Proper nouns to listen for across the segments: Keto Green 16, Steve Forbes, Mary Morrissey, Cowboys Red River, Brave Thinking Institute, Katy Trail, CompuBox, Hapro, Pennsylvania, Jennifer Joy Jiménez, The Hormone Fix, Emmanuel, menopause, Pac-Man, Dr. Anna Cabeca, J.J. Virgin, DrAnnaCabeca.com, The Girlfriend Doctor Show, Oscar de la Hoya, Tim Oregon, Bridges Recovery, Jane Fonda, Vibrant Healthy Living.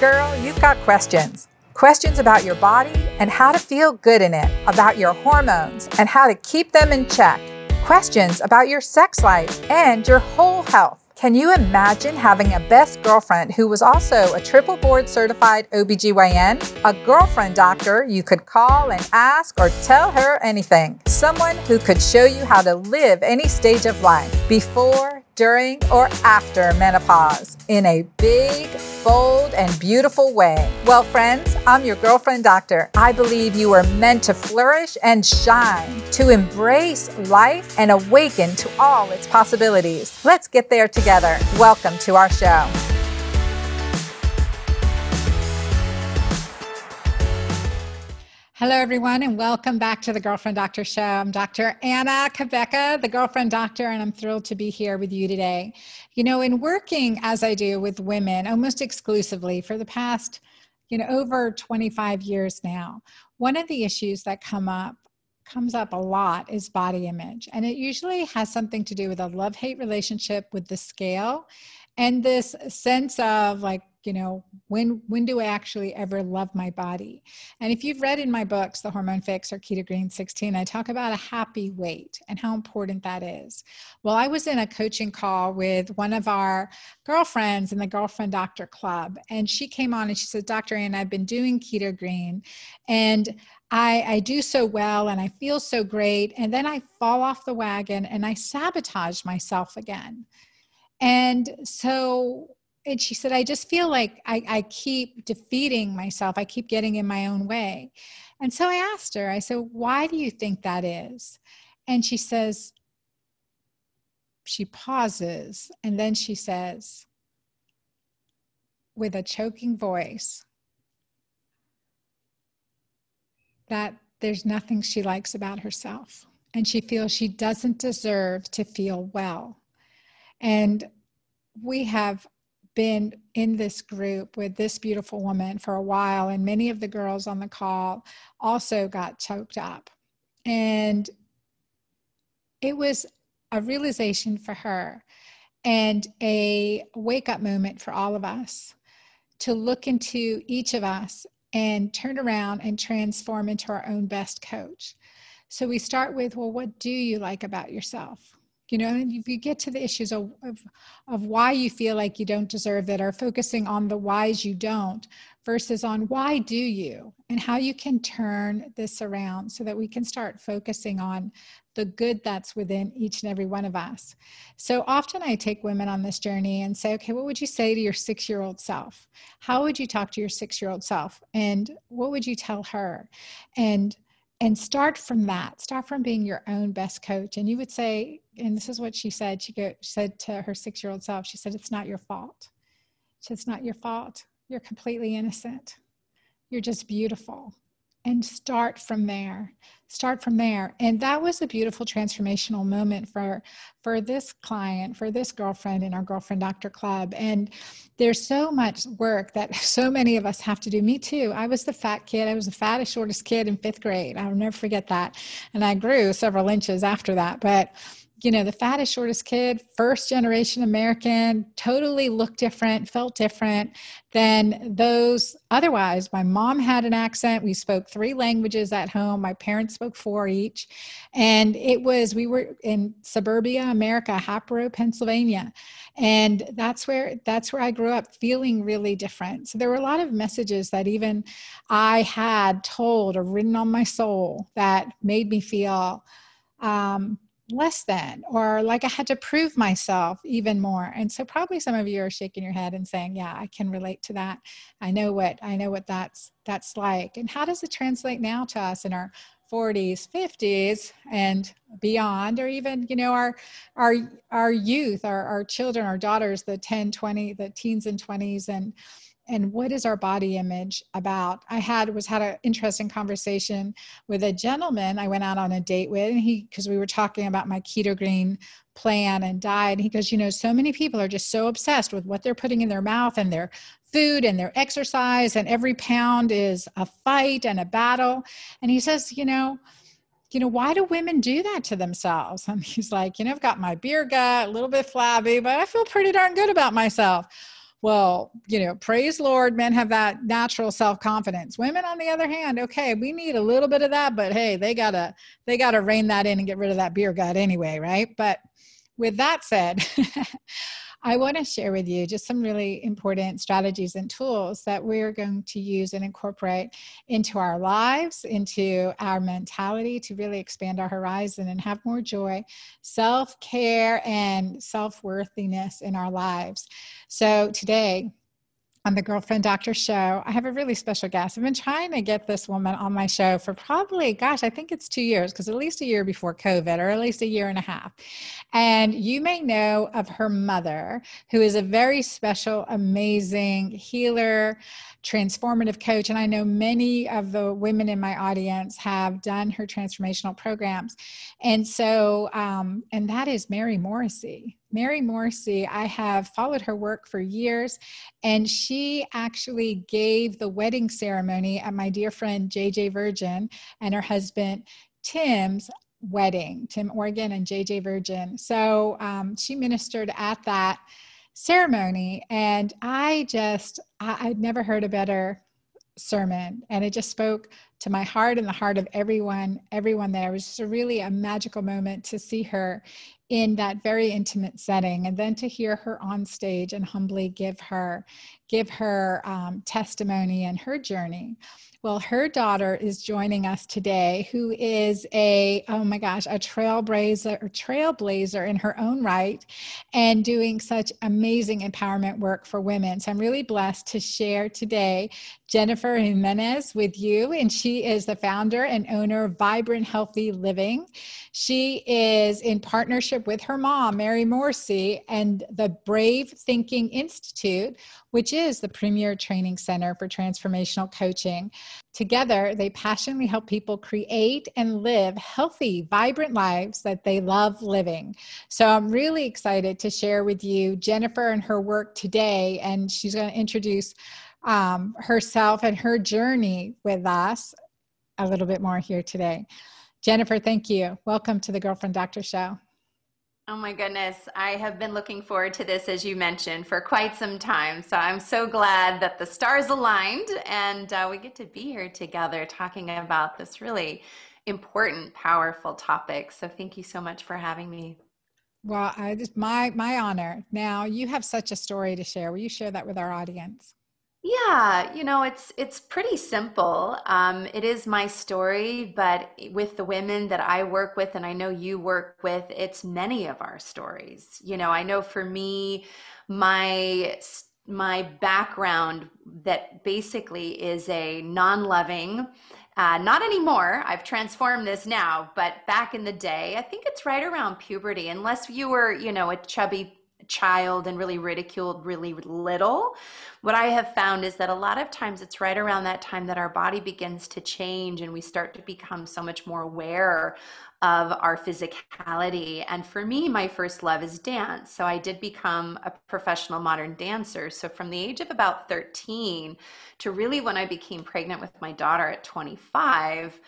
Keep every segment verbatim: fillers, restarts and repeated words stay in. Girl, you've got questions. Questions about your body and how to feel good in it, about your hormones and how to keep them in check. Questions about your sex life and your whole health. Can you imagine having a best girlfriend who was also a triple board certified O B G Y N? A girlfriend doctor you could call and ask or tell her anything. Someone who could show you how to live any stage of life before, during, or after menopause in a big, bold, and beautiful way. Well, friends, I'm your girlfriend doctor. I believe you are meant to flourish and shine, to embrace life and awaken to all its possibilities. Let's get there together. Together. Welcome to our show. Hello, everyone, and welcome back to the Girlfriend Doctor Show. I'm Doctor Anna Cabeca, the Girlfriend Doctor, and I'm thrilled to be here with you today. You know, in working as I do with women almost exclusively for the past, you know, over twenty-five years now, one of the issues that come up comes up a lot is body image. And it usually has something to do with a love-hate relationship with the scale and this sense of like, you know, when, when do I actually ever love my body? And if you've read in my books, The Hormone Fix or Keto Green sixteen, I talk about a happy weight and how important that is. Well, I was in a coaching call with one of our girlfriends in the Girlfriend Doctor Club, and she came on and she said, Doctor Ann, I've been doing Keto Green and I, I do so well and I feel so great. And then I fall off the wagon and I sabotage myself again. And so, and she said, I just feel like I, I keep defeating myself. I keep getting in my own way. And so I asked her, I said, why do you think that is? And she says, she pauses. And then she says, with a choking voice, that there's nothing she likes about herself. And she feels she doesn't deserve to feel well. And we have been in this group with this beautiful woman for a while, and many of the girls on the call also got choked up. And it was a realization for her and a wake-up moment for all of us to look into each of us and turn around and transform into our own best coach. So we start with, well, what do you like about yourself? You know, and if you get to the issues of, of, of why you feel like you don't deserve it, or focusing on the whys you don't versus on why do you, and how you can turn this around so that we can start focusing on the good that's within each and every one of us. So often I take women on this journey and say, okay, what would you say to your six-year-old self? How would you talk to your six-year-old self? And what would you tell her? And And start from that, start from being your own best coach. And you would say, and this is what she said, she, go, she said to her six-year-old self, she said, it's not your fault. She said, it's not your fault. You're completely innocent. You're just beautiful. And start from there, start from there. And that was a beautiful transformational moment for, for this client, for this girlfriend in our Girlfriend Doctor Club. And there's so much work that so many of us have to do. Me too. I was the fat kid. I was the fattest, shortest kid in fifth grade. I'll never forget that. And I grew several inches after that. But you know, the fattest, shortest kid, first generation American, totally looked different, felt different than those otherwise. My mom had an accent. We spoke three languages at home. My parents spoke four each. And it was, we were in suburbia America, Hapro, Pennsylvania. And that's where, that's where I grew up feeling really different. So there were a lot of messages that even I had told or written on my soul that made me feel, um, less than, or like I had to prove myself even more. And so probably some of you are shaking your head and saying, yeah, I can relate to that. I know what, I know what that's, that's like. And how does it translate now to us in our forties, fifties and beyond, or even, you know, our, our, our youth, our, our children, our daughters, the ten, twenty, the teens and twenties, and, and what is our body image about? I had was had an interesting conversation with a gentleman I went out on a date with, and he, because we were talking about my Keto Green plan and diet, and he goes, you know, so many people are just so obsessed with what they're putting in their mouth and their food and their exercise, and every pound is a fight and a battle. And he says, you know, you know, why do women do that to themselves? And he's like, you know, I've got my beer gut, a little bit flabby, but I feel pretty darn good about myself. well, you know, praise Lord, men have that natural self-confidence. Women, on the other hand, okay, we need a little bit of that, but hey, they gotta, they gotta rein that in and get rid of that beer gut anyway, right? But with that said, I want to share with you just some really important strategies and tools that we're going to use and incorporate into our lives, into our mentality, to really expand our horizon and have more joy, self-care, and self-worthiness in our lives. So today on the Girlfriend Doctor Show, I have a really special guest. I've been trying to get this woman on my show for probably, gosh, I think it's two years, because at least a year before COVID, or at least a year and a half. And you may know of her mother, who is a very special, amazing healer, transformative coach. And I know many of the women in my audience have done her transformational programs. And so, um, and that is Mary Morrissey. Mary Morrissey, I have followed her work for years, and she actually gave the wedding ceremony at my dear friend J J Virgin and her husband Tim's wedding, Tim Oregon and J J Virgin. So um, she ministered at that ceremony, and I just, I, I'd never heard a better sermon, and it just spoke to my heart and the heart of everyone, everyone there. It was just a really a magical moment to see her in that very intimate setting, and then to hear her on stage and humbly give her, give her um, testimony and her journey. Well, her daughter is joining us today, who is a, oh my gosh, a trailblazer, a trailblazer in her own right, and doing such amazing empowerment work for women. So I'm really blessed to share today Jennifer Jiménez with you, and she is the founder and owner of Vibrant Healthy Living. She is in partnership with her mom, Mary Morrissey, and the Brave Thinking Institute, which is the premier training center for transformational coaching. Together, they passionately help people create and live healthy, vibrant lives that they love living. So I'm really excited to share with you Jennifer and her work today, and she's going to introduce um, herself and her journey with us a little bit more here today. Jennifer, thank you. Welcome to the Girlfriend Doctor Show. Oh my goodness, I have been looking forward to this, as you mentioned, for quite some time. So I'm so glad that the stars aligned, and uh, we get to be here together talking about this really important, powerful topic. So thank you so much for having me. Well, I, it's my, my honor. Now, you have such a story to share. Will you share that with our audience? Yeah, you know, it's it's pretty simple. Um, it is my story, but with the women that I work with, and I know you work with, it's many of our stories. You know, I know for me, my my background that basically is a non-loving, uh, not anymore. I've transformed this now, but back in the day, I think it's right around puberty, unless you were, you know, a chubby child and really ridiculed really little. What I have found is that a lot of times it's right around that time that our body begins to change, and we start to become so much more aware of our physicality. And for me, my first love is dance. So I did become a professional modern dancer. So from the age of about thirteen to really when I became pregnant with my daughter at twenty-five,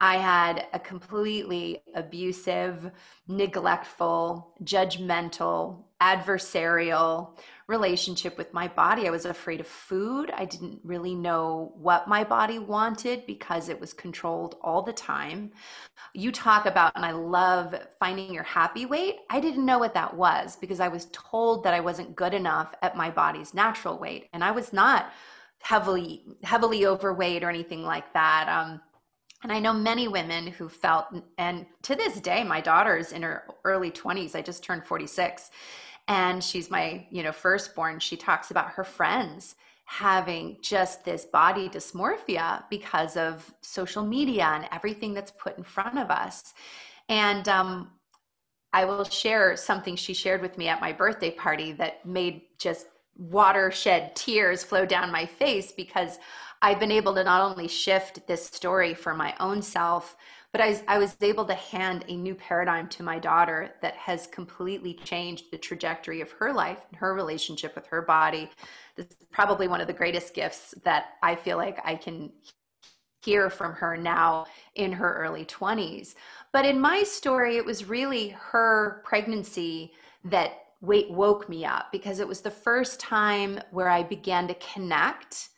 I had a completely abusive, neglectful, judgmental, adversarial relationship with my body. I was afraid of food. I didn't really know what my body wanted because it was controlled all the time. You talk about, and I love finding your happy weight. I didn't know what that was because I was told that I wasn't good enough at my body's natural weight. And I was not heavily, heavily overweight or anything like that. Um, And I know many women who felt, and to this day, my daughter's in her early twenties. I just turned forty-six, and she's my, you know, firstborn. She talks about her friends having just this body dysmorphia because of social media and everything that's put in front of us. And um, I will share something she shared with me at my birthday party that made just watershed tears flow down my face, because I've been able to not only shift this story for my own self, but I, I was able to hand a new paradigm to my daughter that has completely changed the trajectory of her life and her relationship with her body. This is probably one of the greatest gifts that I feel like I can hear from her now in her early twenties. But in my story, it was really her pregnancy that weight woke me up, because it was the first time where I began to connect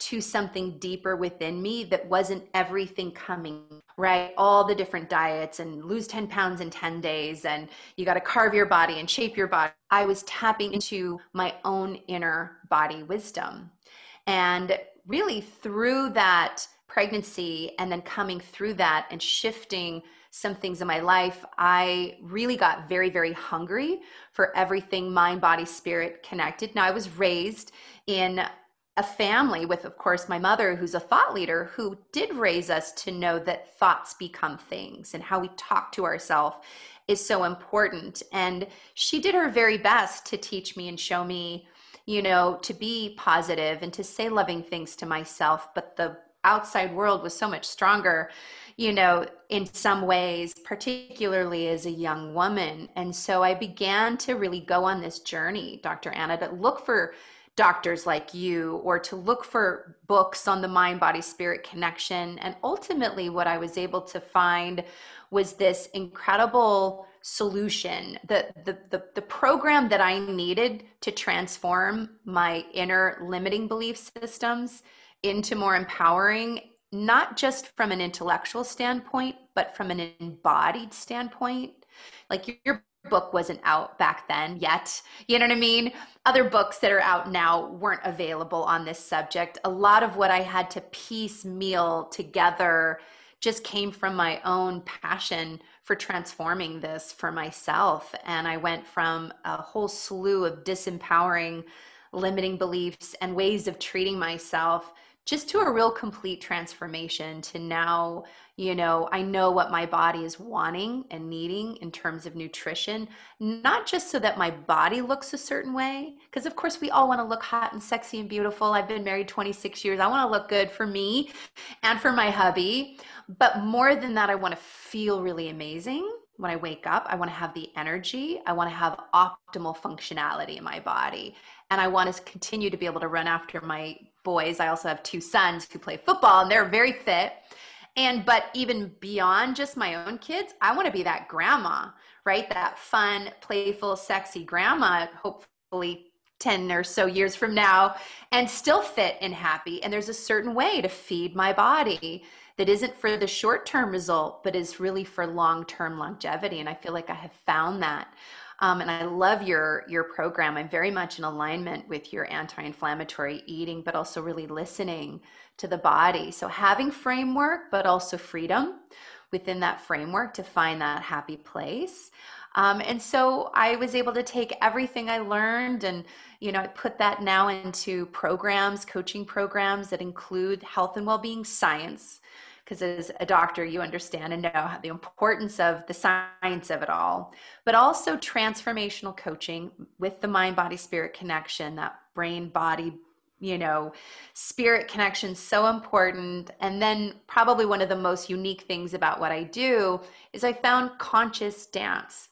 to something deeper within me that wasn't everything coming, right? All the different diets and lose ten pounds in ten days and you got to carve your body and shape your body. I was tapping into my own inner body wisdom. And really through that pregnancy and then coming through that and shifting some things in my life, I really got very, very hungry for everything mind, body, spirit connected. Now, I was raised in a family with, of course, my mother, who's a thought leader, who did raise us to know that thoughts become things, and how we talk to ourselves is so important. And she did her very best to teach me and show me, you know, to be positive and to say loving things to myself. But the outside world was so much stronger, you know, in some ways, particularly as a young woman. And so I began to really go on this journey, Doctor Anna, to look for doctors like you, or to look for books on the mind, body, spirit connection. And ultimately what I was able to find was this incredible solution, the, the, the, the program that I needed to transform my inner limiting belief systems into more empowering, not just from an intellectual standpoint, but from an embodied standpoint. Like, your book wasn't out back then yet, you know what I mean? Other books that are out now weren't available on this subject. A lot of what I had to piecemeal together just came from my own passion for transforming this for myself. And I went from a whole slew of disempowering, limiting beliefs and ways of treating myself just to a real complete transformation to now, you know, I know what my body is wanting and needing in terms of nutrition, not just so that my body looks a certain way, because of course we all want to look hot and sexy and beautiful. I've been married twenty-six years. I want to look good for me and for my hubby. But more than that, I want to feel really amazing when I wake up. I want to have the energy. I want to have optimal functionality in my body. And I want to continue to be able to run after my boys. I also have two sons who play football, and they're very fit. And, but even beyond just my own kids, I want to be that grandma, right? That fun, playful, sexy grandma, hopefully ten or so years from now, and still fit and happy. And there's a certain way to feed my body that isn't for the short-term result, but is really for long-term longevity. And I feel like I have found that. Um, and I love your, your program. I'm very much in alignment with your anti-inflammatory eating, but also really listening to the body. So having framework, but also freedom within that framework to find that happy place. Um, and so I was able to take everything I learned and, you know, I put that now into programs, coaching programs that include health and well-being science, because as a doctor, you understand and know the importance of the science of it all, but also transformational coaching with the mind, body, spirit connection, that brain, body, you know, spirit connection, so important. And then probably one of the most unique things about what I do is I found conscious dance.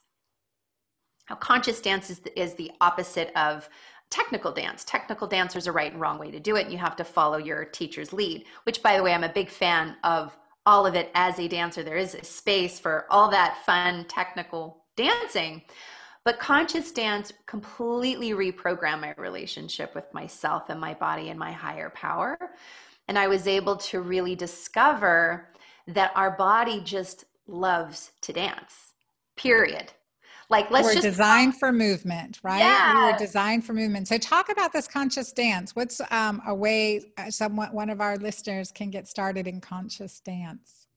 Now, conscious dance is the, is the opposite of technical dance. Technical dance, there's a right and wrong way to do it, and you have to follow your teacher's lead, which, by the way, I'm a big fan of all of it as a dancer. There is a space for all that fun technical dancing. But conscious dance completely reprogrammed my relationship with myself and my body and my higher power. And I was able to really discover that our body just loves to dance, period. Like, let's we're just designed for movement, right? Yeah. We were designed for movement. So talk about this conscious dance. What's um, a way someone, one of our listeners can get started in conscious dance?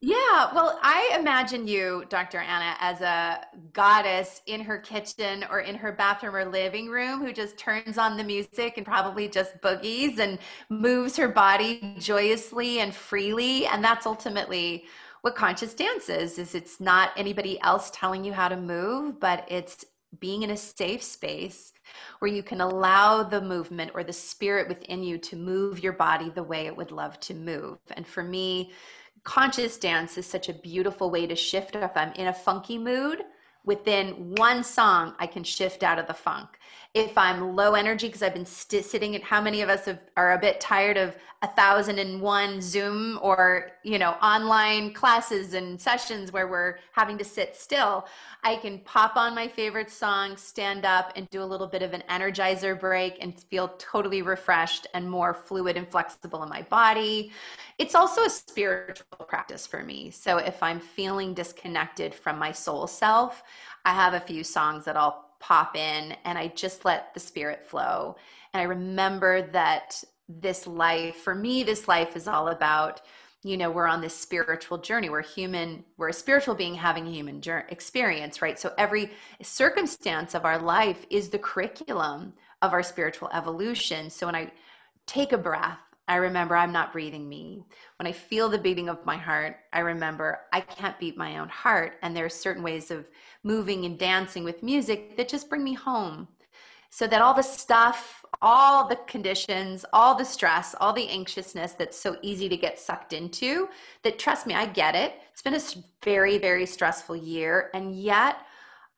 Yeah, well, I imagine you, Doctor Anna, as a goddess in her kitchen or in her bathroom or living room who just turns on the music and probably just boogies and moves her body joyously and freely. And that's ultimately what conscious dance is, is it's not anybody else telling you how to move, but it's being in a safe space where you can allow the movement or the spirit within you to move your body the way it would love to move. And for me, conscious dance is such a beautiful way to shift. If I'm in a funky mood, within one song, I can shift out of the funk. If I'm low energy, because I've been st- sitting at, how many of us have, are a bit tired of a thousand and one Zoom or, you know, online classes and sessions where we're having to sit still, I can pop on my favorite song, stand up and do a little bit of an energizer break and feel totally refreshed and more fluid and flexible in my body. It's also a spiritual practice for me. So if I'm feeling disconnected from my soul self, I have a few songs that I'll pop in and I just let the spirit flow. And I remember that this life, for me, this life is all about, you know, we're on this spiritual journey. We're human, we're a spiritual being having a human journey, experience, right? So every circumstance of our life is the curriculum of our spiritual evolution. So when I take a breath, I remember I'm not breathing me. When I feel the beating of my heart, I remember I can't beat my own heart. And there are certain ways of moving and dancing with music that just bring me home, so that all the stuff, all the conditions, all the stress, all the anxiousness that's so easy to get sucked into, that, trust me, I get it. It's been a very, very stressful year. And yet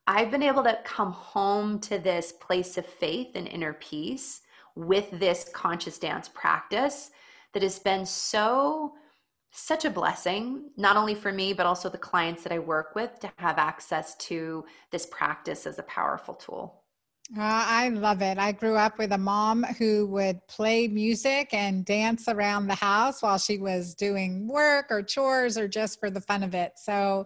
I've been able to come home to this place of faith and inner peace with this conscious dance practice that has been so, such a blessing, not only for me, but also the clients that I work with, to have access to this practice as a powerful tool. Uh, I love it. I grew up with a mom who would play music and dance around the house while she was doing work or chores or just for the fun of it. So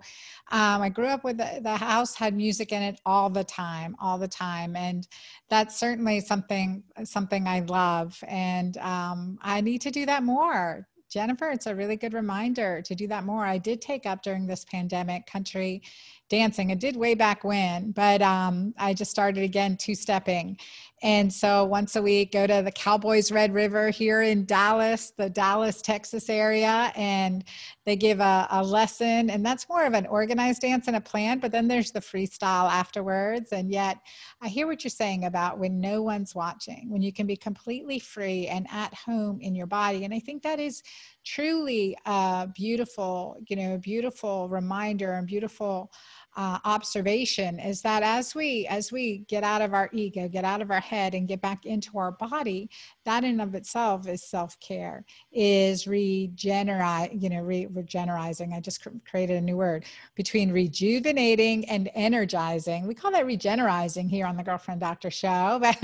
um, I grew up with the, the house had music in it all the time, all the time. And that's certainly something, something I love. And um, I need to do that more. Jennifer, it's a really good reminder to do that more. I did take up during this pandemic country dancing. I did way back when, but um, I just started again two-stepping. And so once a week, go to the Cowboys Red River here in Dallas, the Dallas, Texas area, and they give a, a lesson. And that's more of an organized dance and a plan, but then there's the freestyle afterwards. And yet I hear what you're saying about when no one's watching, when you can be completely free and at home in your body. And I think that is truly a beautiful, you know, beautiful reminder and beautiful Uh, observation, is that as we as we get out of our ego, get out of our head and get back into our body, that in of itself is self-care, is regenerate, you know, re- regenerizing. I just created a new word between rejuvenating and energizing. We call that regenerizing here on the Girlfriend Doctor Show, but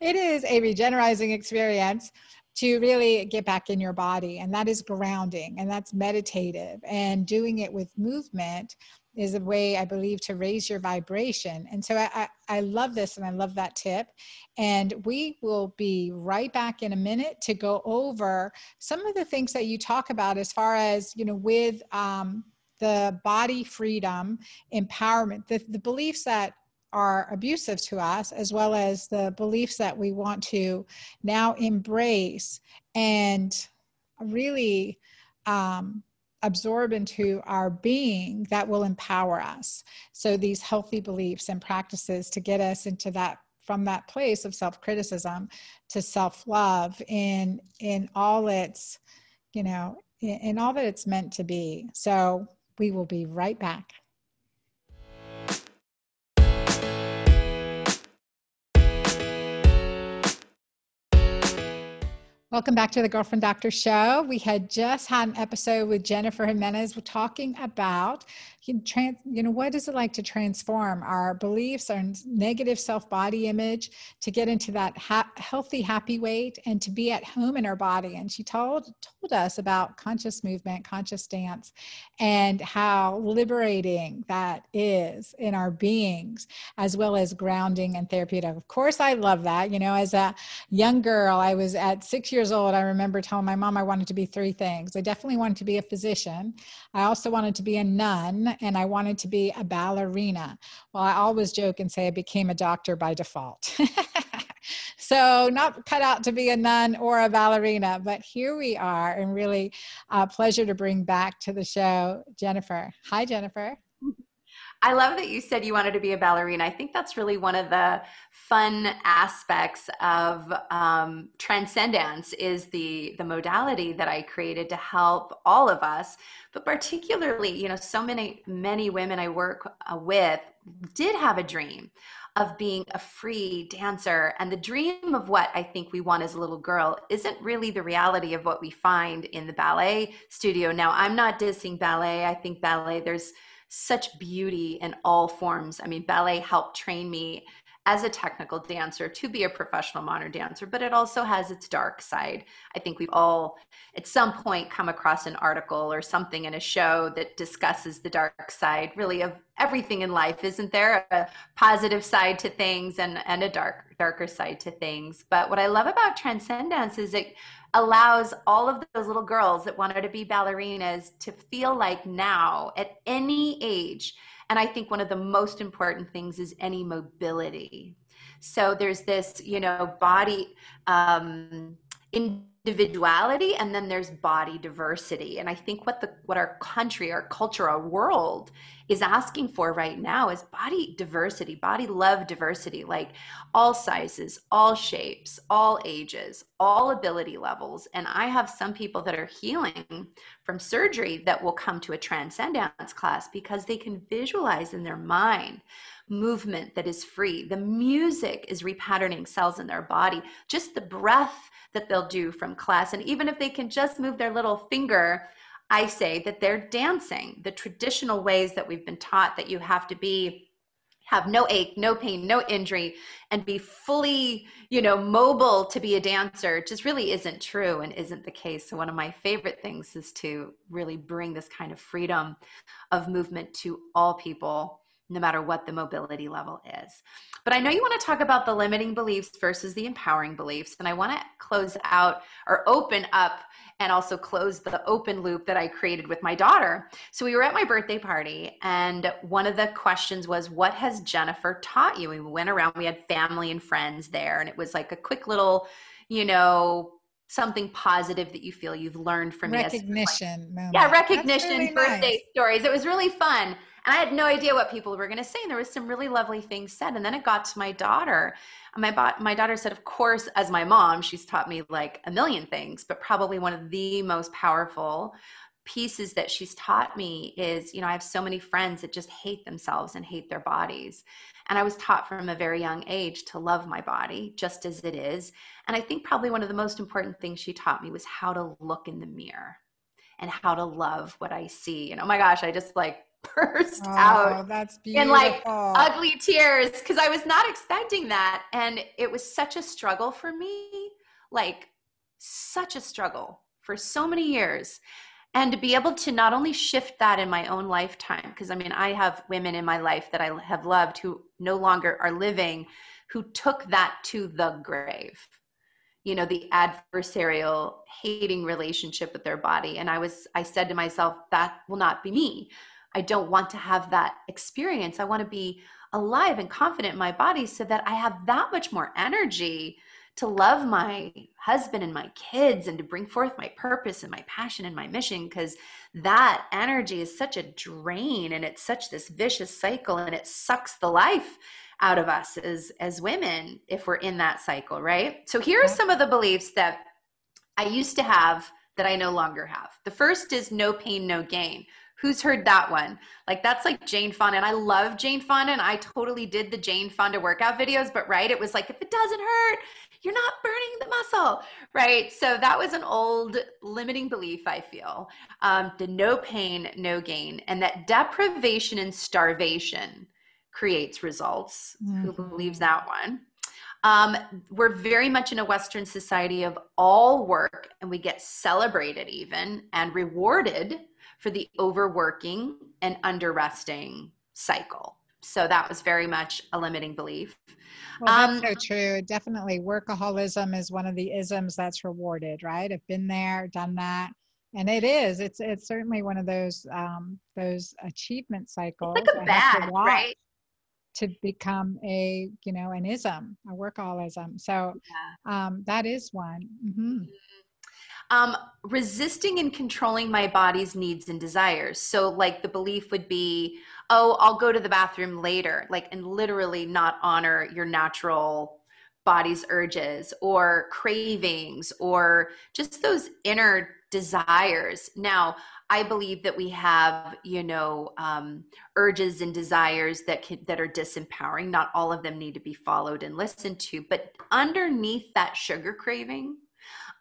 it is a regenerizing experience to really get back in your body. And that is grounding, and that's meditative, and doing it with movement is a way, I believe, to raise your vibration. And so I, I, I love this, and I love that tip. And we will be right back in a minute to go over some of the things that you talk about as far as, you know, with um, the body freedom, empowerment, the, the beliefs that are abusive to us, as well as the beliefs that we want to now embrace and really um, absorb into our being that will empower us. So these healthy beliefs and practices to get us into that, from that place of self-criticism to self-love in, in all its, you know, in, in all that it's meant to be. So we will be right back. Welcome back to the Girlfriend Doctor Show. We had just had an episode with Jennifer Jiménez. We're talking about, you know, what is it like to transform our beliefs, our negative self-body image, to get into that ha- healthy, happy weight, and to be at home in our body. And she told told us about conscious movement, conscious dance, and how liberating that is in our beings, as well as grounding and therapeutic. Of course, I love that. You know, as a young girl, I was at six years years old, I remember telling my mom I wanted to be three things. I definitely wanted to be a physician. I also wanted to be a nun, and I wanted to be a ballerina. Well, I always joke and say I became a doctor by default. So not cut out to be a nun or a ballerina, but here we are, and really a pleasure to bring back to the show, Jennifer. Hi, Jennifer. I love that you said you wanted to be a ballerina. I think that's really one of the fun aspects of um, transcendence is the, the modality that I created to help all of us, but particularly, you know, so many, many women I work with did have a dream of being a free dancer. And the dream of what I think we want as a little girl isn't really the reality of what we find in the ballet studio. Now, I'm not dissing ballet. I think ballet, there's such beauty in all forms. I mean, ballet helped train me as a technical dancer to be a professional modern dancer, but it also has its dark side. I think we've all at some point come across an article or something in a show that discusses the dark side really of everything in life. Isn't there a positive side to things and, and a dark, darker side to things? But what I love about transcendence is it allows all of those little girls that wanted to be ballerinas to feel like now at any age. And I think one of the most important things is any mobility. So there's this, you know, body um, individuality, and then there's body diversity. And I think what the what our country, our culture, our world is asking for right now is body diversity, body love diversity, like all sizes, all shapes, all ages, all ability levels. And I have some people that are healing from surgery that will come to a transcendence class because they can visualize in their mind movement that is free. The music is repatterning cells in their body, just the breath that they'll do from class. And even if they can just move their little finger, I say that they're dancing the traditional ways that we've been taught, that you have to be, have no ache, no pain, no injury, and be fully, you know, mobile to be a dancer, just really isn't true and isn't the case. So one of my favorite things is to really bring this kind of freedom of movement to all people, no matter what the mobility level is. But I know you want to talk about the limiting beliefs versus the empowering beliefs. And I want to close out or open up and also close the open loop that I created with my daughter. So we were at my birthday party, and one of the questions was, what has Jennifer taught you? We went around, we had family and friends there, and it was like a quick little, you know, something positive that you feel you've learned from recognition. Yeah, recognition, really birthday nice. Stories. It was really fun. And I had no idea what people were going to say. And there was some really lovely things said. And then it got to my daughter. And my, my daughter said, of course, as my mom, she's taught me like a million things, but probably one of the most powerful pieces that she's taught me is, you know, I have so many friends that just hate themselves and hate their bodies. And I was taught from a very young age to love my body just as it is. And I think probably one of the most important things she taught me was how to look in the mirror and how to love what I see. And oh my gosh, I just like, burst oh, out that's in like ugly tears because I was not expecting that. And it was such a struggle for me, like such a struggle for so many years. And to be able to not only shift that in my own lifetime, because I mean, I have women in my life that I have loved who no longer are living, who took that to the grave. You know, the adversarial hating relationship with their body. And I was, I said to myself, that will not be me. I don't want to have that experience. I want to be alive and confident in my body so that I have that much more energy to love my husband and my kids and to bring forth my purpose and my passion and my mission, because that energy is such a drain and it's such this vicious cycle and it sucks the life out of us as, as women if we're in that cycle, right? So here are some of the beliefs that I used to have that I no longer have. The first is no pain, no gain. Who's heard that one? Like that's like Jane Fonda, and I love Jane Fonda, and I totally did the Jane Fonda workout videos, but right, it was like, if it doesn't hurt, you're not burning the muscle, right? So that was an old limiting belief, I feel, um, the no pain, no gain, and that deprivation and starvation creates results. Mm-hmm. Who believes that one? Um, we're very much in a Western society of all work, and we get celebrated even and rewarded for the overworking and under-resting cycle. So that was very much a limiting belief. Well, that's um, so true. Definitely workaholism is one of the isms that's rewarded, right? I've been there, done that. And it is, it's it's certainly one of those um, those achievement cycles. It's like a badge, right? To become a, you know, an ism, a workaholism. So yeah. um, that is one. Mm-hmm. Mm-hmm. Um, resisting and controlling my body's needs and desires. So like the belief would be, oh, I'll go to the bathroom later, like, and literally not honor your natural body's urges or cravings or just those inner desires. Now, I believe that we have, you know, um, urges and desires that can, that are disempowering. Not all of them need to be followed and listened to, but underneath that sugar craving,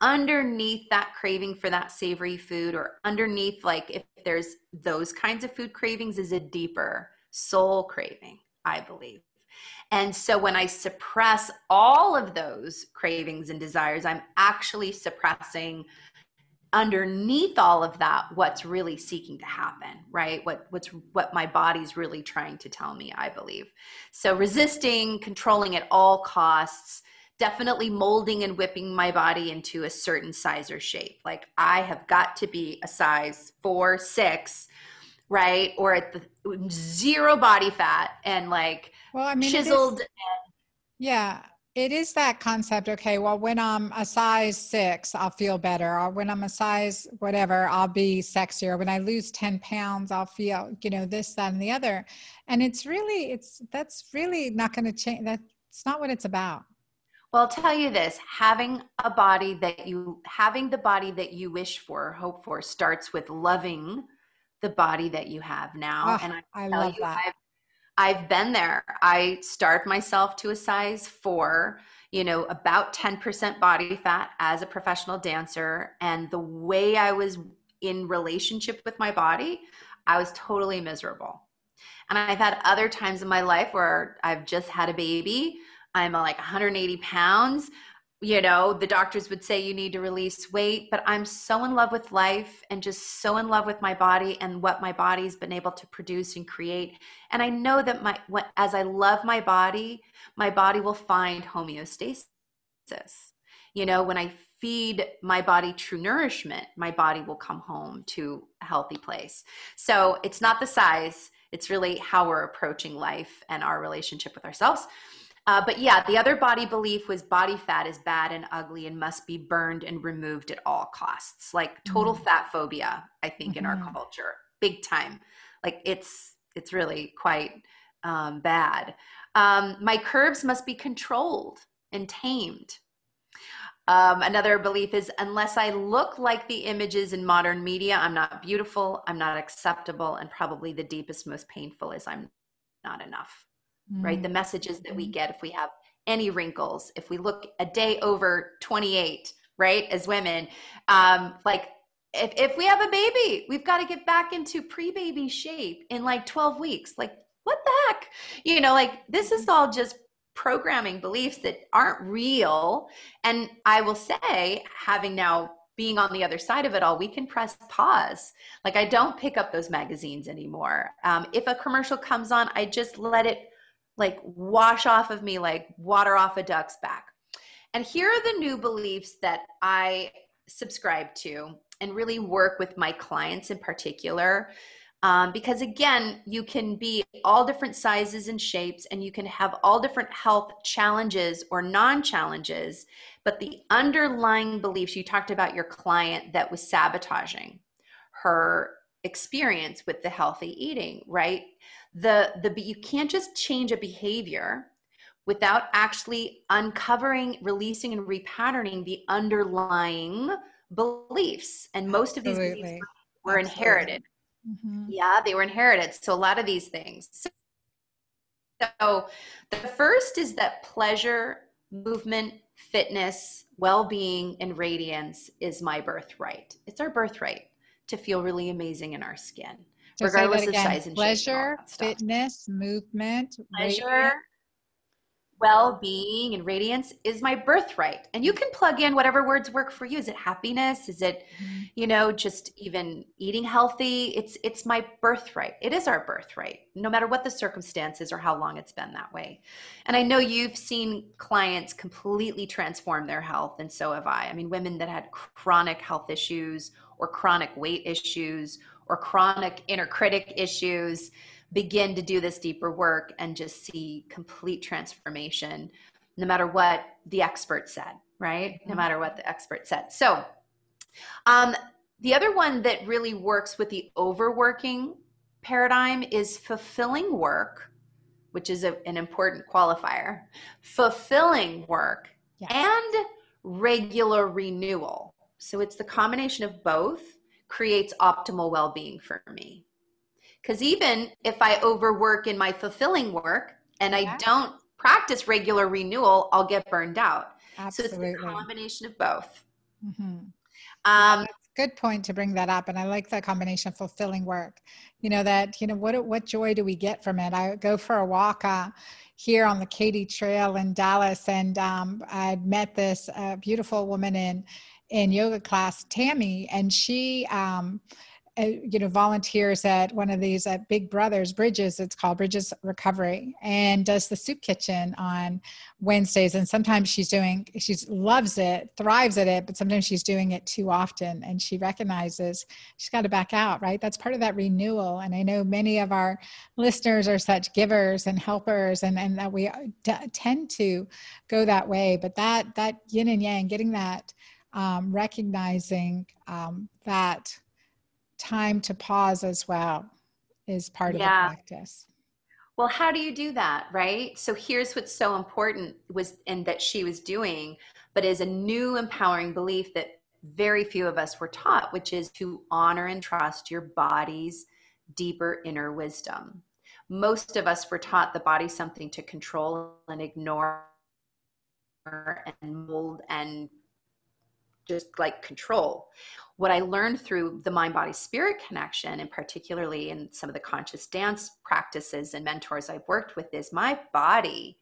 underneath that craving for that savory food, or underneath, like, if there's those kinds of food cravings, is a deeper soul craving, I believe. And so when I suppress all of those cravings and desires, I'm actually suppressing underneath all of that what's really seeking to happen, right? What, what's, what my body's really trying to tell me, I believe. So resisting, controlling at all costs, definitely molding and whipping my body into a certain size or shape. Like, I have got to be a size four, six, right? Or at the zero body fat and like well, I mean, chiseled. It is, yeah, it is that concept. Okay, well, when I'm a size six, I'll feel better. Or when I'm a size whatever, I'll be sexier. When I lose ten pounds, I'll feel, you know, this, that, and the other. And it's really, it's, that's really not going to change. That's not what it's about. Well, I'll tell you this, having a body that you, having the body that you wish for, hope for, starts with loving the body that you have now. Oh, and I, I tell love you, that. I've, I've been there. I starved myself to a size four, you know, about ten percent body fat as a professional dancer. And the way I was in relationship with my body, I was totally miserable. And I've had other times in my life where I've just had a baby, I'm like one hundred eighty pounds, you know, the doctors would say you need to release weight, but I'm so in love with life and just so in love with my body and what my body's been able to produce and create. And I know that my, as I love my body, my body will find homeostasis. You know, when I feed my body true nourishment, my body will come home to a healthy place. So it's not the size, it's really how we're approaching life and our relationship with ourselves. Uh, but yeah, the other body belief was body fat is bad and ugly and must be burned and removed at all costs. Like total mm-hmm. fat phobia, I think, mm-hmm. in our culture, big time. Like it's, it's really quite um, bad. Um, my curves must be controlled and tamed. Um, another belief is unless I look like the images in modern media, I'm not beautiful, I'm not acceptable, and probably the deepest, most painful is I'm not enough. Right? The messages that we get, if we have any wrinkles, if we look a day over twenty-eight, right? As women, um, like if, if we have a baby, we've got to get back into pre-baby shape in like twelve weeks. Like what the heck? You know, like this is all just programming beliefs that aren't real. And I will say, having now being on the other side of it all, we can press pause. Like I don't pick up those magazines anymore. Um, if a commercial comes on, I just let it like wash off of me like water off a duck's back. And here are the new beliefs that I subscribe to and really work with my clients in particular. Um, because again, you can be all different sizes and shapes and you can have all different health challenges or non-challenges, but the underlying beliefs, you talked about your client that was sabotaging her experience with the healthy eating, right? The, the, you can't just change a behavior without actually uncovering, releasing, and repatterning the underlying beliefs. And most of these Absolutely. beliefs were Absolutely. inherited. Mm-hmm. Yeah, they were inherited. So a lot of these things. So the first is that pleasure, movement, fitness, well-being, and radiance is my birthright. It's our birthright to feel really amazing in our skin, so regardless of size and pleasure, shape. Pleasure, fitness, movement, pleasure, well-being, and radiance is my birthright. And you can plug in whatever words work for you. Is it happiness? Is it, you know, just even eating healthy? It's it's my birthright. It is our birthright, no matter what the circumstances or how long it's been that way. And I know you've seen clients completely transform their health, and so have I. I mean, women that had chronic health issues or chronic weight issues or chronic inner critic issues begin to do this deeper work and just see complete transformation, no matter what the expert said, right? No matter what the expert said. So Um, the other one that really works with the overworking paradigm is fulfilling work, which is a, an important qualifier, fulfilling work yes. and regular renewal. So it's the combination of both creates optimal well-being for me. Because even if I overwork in my fulfilling work and yeah. I don't practice regular renewal, I'll get burned out. Absolutely. So it's a combination of both. Mm-hmm. Um, good point to bring that up. And I like that combination of fulfilling work, you know, that, you know, what, what joy do we get from it? I go for a walk uh, here on the Katy Trail in Dallas. And um, I met this uh, beautiful woman in, in yoga class, Tammy, and she, um, uh, you know, volunteers at one of these uh, Big Brothers, Bridges, it's called Bridges Recovery, and does the soup kitchen on Wednesdays. And sometimes she's doing, she loves it, thrives at it, but sometimes she's doing it too often. And she recognizes she's got to back out, right? That's part of that renewal. And I know many of our listeners are such givers and helpers, and, and that we d- tend to go that way, but that, that yin and yang, getting that, um, recognizing, um, that time to pause as well is part of yeah. the practice. Well, how do you do that, right? So here's what's so important was, and that she was doing, but is a new empowering belief that very few of us were taught, which is to honor and trust your body's deeper inner wisdom. Most of us were taught the body's something to control and ignore and mold and just like control. What I learned through the mind, body, spirit connection, and particularly in some of the conscious dance practices and mentors I've worked with, is my body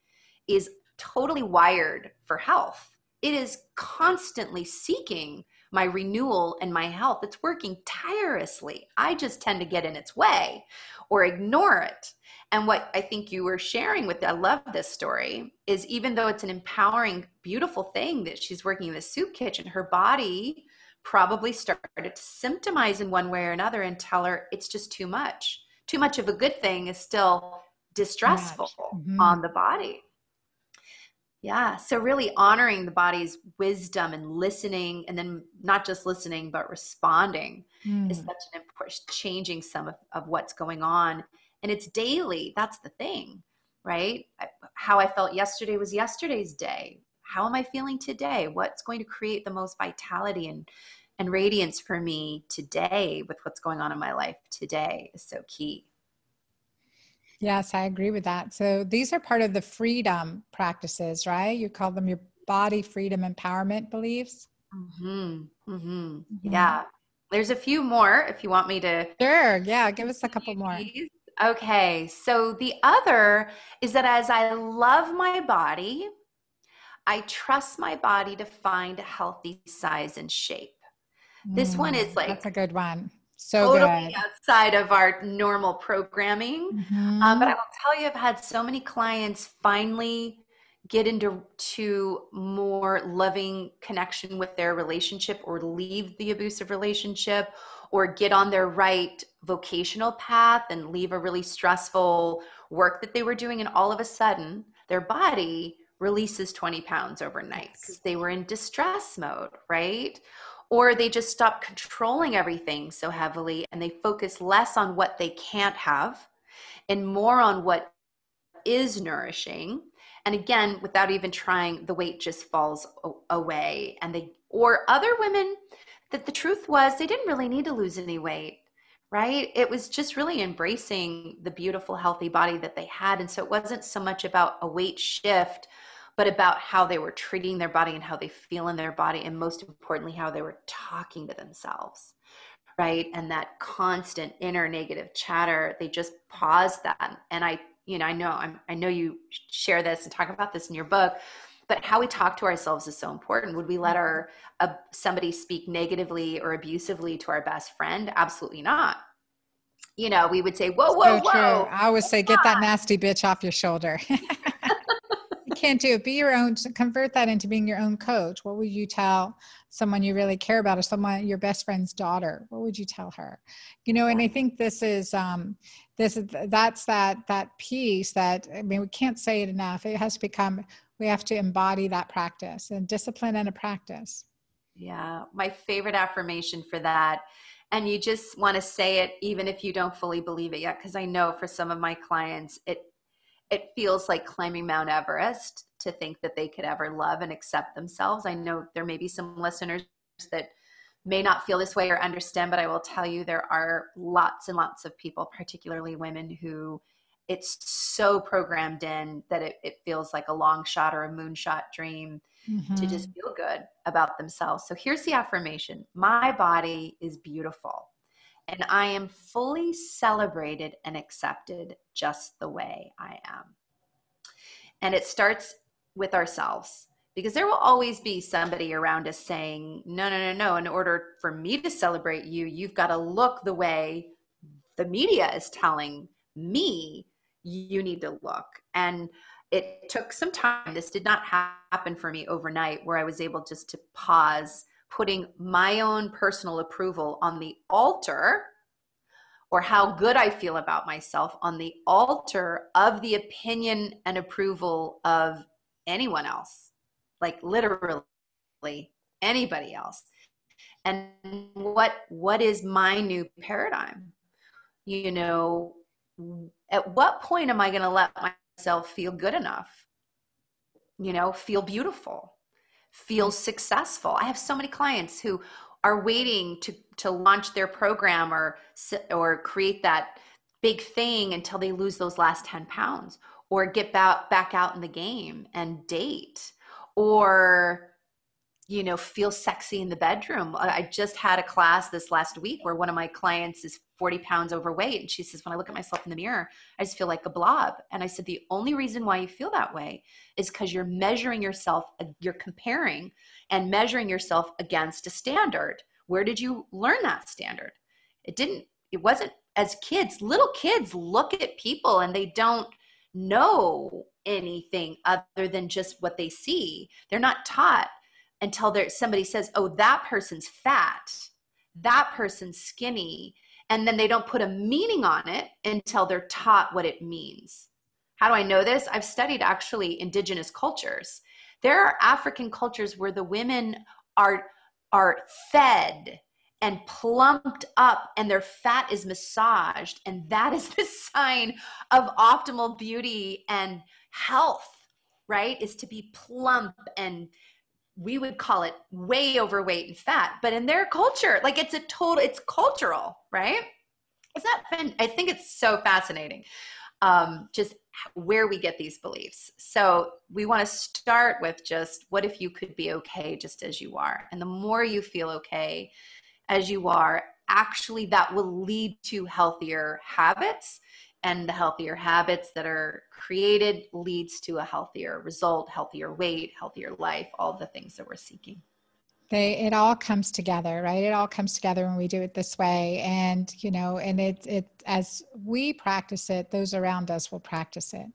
is totally wired for health. It is constantly seeking my renewal and my health. It's working tirelessly. I just tend to get in its way or ignore it. And what I think you were sharing with, I love this story, is even though it's an empowering, beautiful thing that she's working in the soup kitchen, her body probably started to symptomize in one way or another and tell her it's just too much. Too much of a good thing is still distressful mm-hmm. on the body. Yeah. So really honoring the body's wisdom and listening, and then not just listening, but responding mm. is such an important, changing some of, of what's going on. And it's daily. That's the thing, right? How I felt yesterday was yesterday's day. How am I feeling today? What's going to create the most vitality and, and radiance for me today with what's going on in my life today is so key. Yes, I agree with that. So these are part of the freedom practices, right? You call them your body freedom empowerment beliefs. Mm-hmm. Mm-hmm. Mm-hmm. Yeah. There's a few more if you want me to. Sure. Yeah. Give us a couple more. Okay. So the other is that as I love my body, I trust my body to find a healthy size and shape. This mm, one is like, that's a good one. So totally good. Outside of our normal programming. Mm-hmm. Um, but I will tell you, I've had so many clients finally get into to more loving connection with their relationship, or leave the abusive relationship, or get on their right vocational path and leave a really stressful work that they were doing. And all of a sudden their body releases twenty pounds overnight because they were in distress mode, right? Or they just stop controlling everything so heavily, and they focus less on what they can't have and more on what is nourishing. And again, without even trying, the weight just falls away. And they, or other women that the truth was they didn't really need to lose any weight, right? It was just really embracing the beautiful, healthy body that they had. And so it wasn't so much about a weight shift, but about how they were treating their body and how they feel in their body, and most importantly, how they were talking to themselves, right? And that constant inner negative chatter, they just paused that. And I, you know, I know I'm, I know you share this and talk about this in your book, but how we talk to ourselves is so important. Would we let our uh, somebody speak negatively or abusively to our best friend? Absolutely not. You know, we would say, whoa, whoa, so whoa. True. I always say, get that nasty bitch off your shoulder. Can't do it. Be your own, convert that into being your own coach. What would you tell someone you really care about, or someone, your best friend's daughter? What would you tell her? You know, and I think this is, um, this is, that's that, that piece that, I mean, we can't say it enough. It has to become, we have to embody that practice, and discipline and a practice. Yeah, my favorite affirmation for that. And you just want to say it even if you don't fully believe it yet, because I know for some of my clients, it it feels like climbing Mount Everest to think that they could ever love and accept themselves. I know there may be some listeners that may not feel this way or understand, but I will tell you there are lots and lots of people, particularly women, who it's so programmed in that it, it feels like a long shot or a moonshot dream mm-hmm. to just feel good about themselves. So here's the affirmation. My body is beautiful and I am fully celebrated and accepted just the way I am. And it starts with ourselves, because there will always be somebody around us saying, no, no, no, no. In order for me to celebrate you, you've got to look the way the media is telling me you need to look. And it took some time. This did not happen for me overnight, where I was able just to pause putting my own personal approval on the altar, or how good I feel about myself, on the altar of the opinion and approval of anyone else, like literally anybody else. And what, what is my new paradigm? You know, at what point am I going to let myself feel good enough? You know, feel beautiful, feel successful. I have so many clients who are waiting to, to launch their program or, or create that big thing until they lose those last ten pounds, or get back, back out in the game and date, or, you know, feel sexy in the bedroom. I just had a class this last week where one of my clients is forty pounds overweight. And she says, when I look at myself in the mirror, I just feel like a blob. And I said, the only reason why you feel that way is because you're measuring yourself, you're comparing and measuring yourself against a standard. Where did you learn that standard? It didn't, it wasn't as kids. Little kids look at people and they don't know anything other than just what they see. They're not taught until there somebody says, oh, that person's fat, that person's skinny. And then they don't put a meaning on it until they're taught what it means. How do I know this? I've studied actually indigenous cultures. There are African cultures where the women are, are fed and plumped up and their fat is massaged. And that is the sign of optimal beauty and health, right? Is to be plump, and we would call it way overweight and fat, but in their culture, like it's a total, it's cultural, right? It's not fun. I think it's so fascinating, um, just where we get these beliefs. So we want to start with just, what if you could be okay just as you are? And the more you feel okay as you are, actually that will lead to healthier habits, and the healthier habits that are created leads to a healthier result, healthier weight, healthier life, all the things that we're seeking. They, it all comes together, right? It all comes together when we do it this way. And, you know, and it, it, as we practice it, those around us will practice it,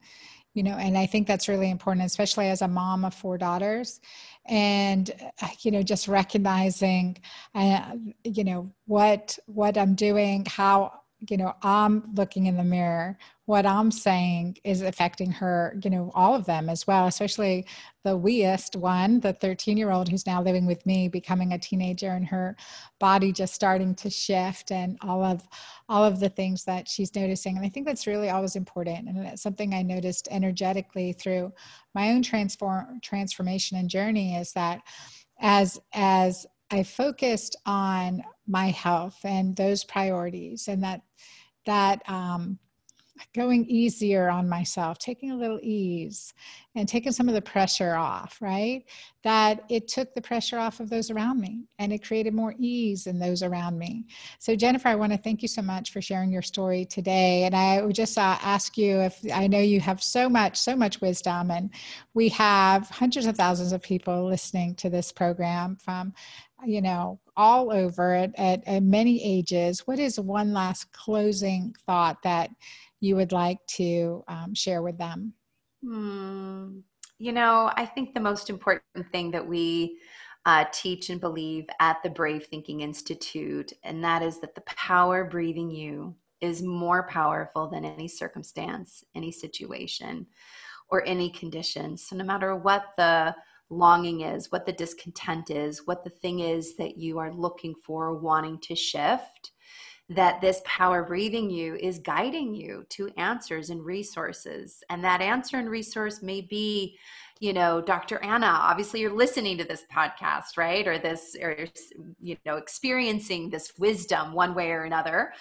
you know, and I think that's really important, especially as a mom of four daughters, and, you know, just recognizing, uh, you know, what, what I'm doing, how, you know, I'm looking in the mirror, what I'm saying is affecting her, you know, all of them as well, especially the weest one, the thirteen year old who's now living with me, becoming a teenager, and her body just starting to shift, and all of, all of the things that she's noticing. And I think that's really always important. And that's something I noticed energetically through my own transform transformation and journey, is that as, as, I focused on my health and those priorities, and that, that um, going easier on myself, taking a little ease and taking some of the pressure off, right? That it took the pressure off of those around me, and it created more ease in those around me. So Jennifer, I want to thank you so much for sharing your story today. And I would just uh, ask you, if I know you have so much, so much wisdom, and we have hundreds of thousands of people listening to this program from, you know, all over at, at, at many ages. What is one last closing thought that you would like to um, share with them? Hmm. You know, I think the most important thing that we uh, teach and believe at the Brave Thinking Institute, and that is that the power breathing you is more powerful than any circumstance, any situation, or any condition. So no matter what the longing is, what the discontent is, what the thing is that you are looking for, wanting to shift, that this power breathing you is guiding you to answers and resources. And that answer and resource may be, you know, Doctor Anna, obviously you're listening to this podcast, right? Or this, or, you know, experiencing this wisdom one way or another.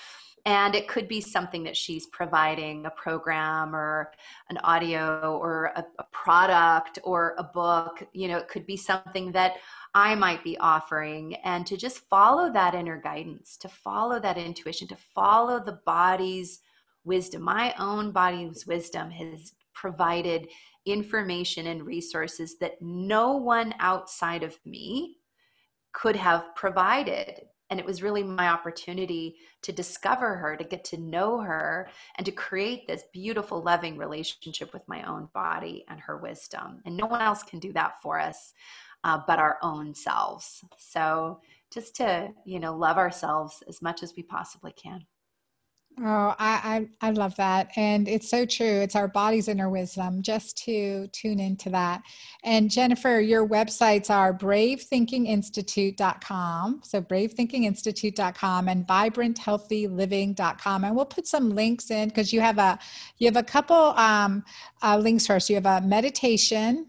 And it could be something that she's providing, a program or an audio or a, a product or a book. You know, it could be something that I might be offering, and to just follow that inner guidance, to follow that intuition, to follow the body's wisdom. My own body's wisdom has provided information and resources that no one outside of me could have provided. And it was really my opportunity to discover her, to get to know her, and to create this beautiful, loving relationship with my own body and her wisdom. And no one else can do that for us uh, but our own selves. So just to, you know, love ourselves as much as we possibly can. Oh, I, I, I love that. And it's so true. It's our body's inner wisdom, just to tune into that. And Jennifer, your websites are brave thinking institute dot com. So brave thinking institute dot com and vibrant healthy living dot com. And we'll put some links in, because you have a, you have a couple um, uh, links first. You have a meditation.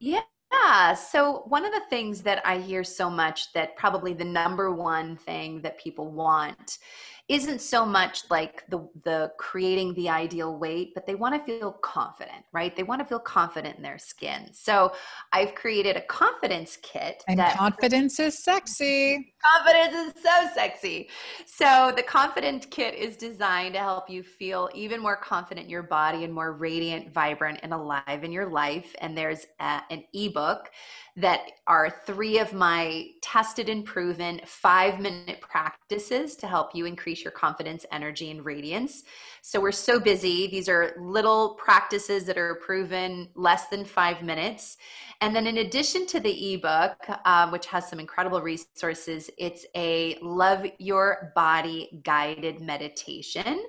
Yeah. Yeah. So one of the things that I hear so much, that probably the number one thing that people want isn't so much like the, the creating the ideal weight, but they want to feel confident, right? They want to feel confident in their skin. So I've created a confidence kit. And that confidence is sexy. Confidence is so sexy. So the confidence kit is designed to help you feel even more confident in your body and more radiant, vibrant, and alive in your life. And there's a, an ebook that are three of my tested and proven five-minute practices to help you increase your confidence, energy, and radiance. So we're so busy. These are little practices that are proven less than five minutes. And then in addition to the ebook, um, which has some incredible resources, it's a Love Your Body guided meditation.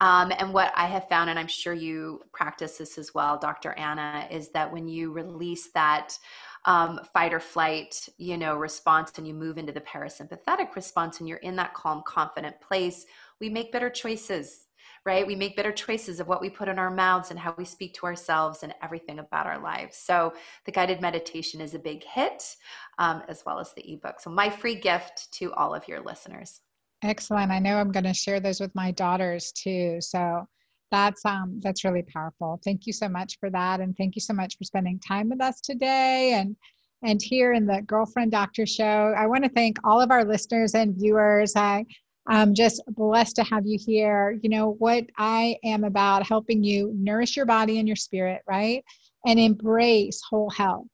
Um, and what I have found, and I'm sure you practice this as well, Doctor Anna, is that when you release that um, fight or flight, you know, response, and you move into the parasympathetic response, and you're in that calm, confident place, we make better choices, right? We make better choices of what we put in our mouths and how we speak to ourselves and everything about our lives. So the guided meditation is a big hit, um, as well as the ebook. So my free gift to all of your listeners. Excellent. I know I'm going to share those with my daughters too. So that's, um, that's really powerful. Thank you so much for that. And thank you so much for spending time with us today. And, and here in the Girlfriend Doctor Show, I want to thank all of our listeners and viewers. I, I'm just blessed to have you here. You know, what I am about helping you nourish your body and your spirit, right? And embrace whole health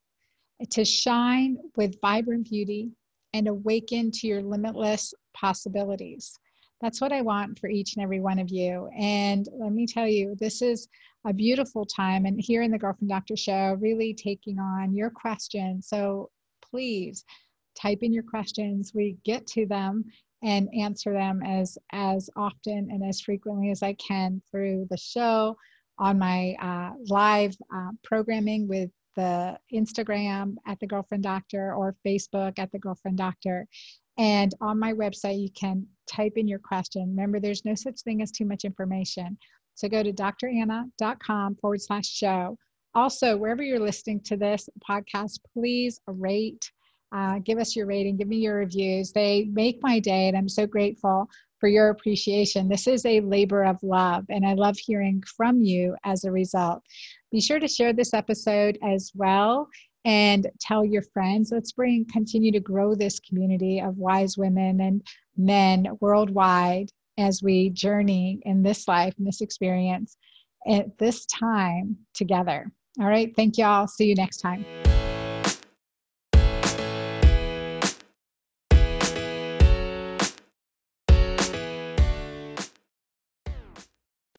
to shine with vibrant beauty and awaken to your limitless possibilities. That's what I want for each and every one of you. And let me tell you, this is a beautiful time. And here in the Girlfriend Doctor Show, really taking on your questions. So please type in your questions. We get to them and answer them as, as often and as frequently as I can through the show, on my uh, live uh, programming with the Instagram at the Girlfriend Doctor, or Facebook at the Girlfriend Doctor. And on my website, you can type in your question. Remember, there's no such thing as too much information. So go to dranna.com forward slash show. Also, wherever you're listening to this podcast, please rate, uh, give us your rating, give me your reviews. They make my day, and I'm so grateful for your appreciation. This is a labor of love, and I love hearing from you as a result. Be sure to share this episode as well. And tell your friends. Let's bring, continue to grow this community of wise women and men worldwide as we journey in this life, in this experience, at this time together. All right. Thank you all. See you next time.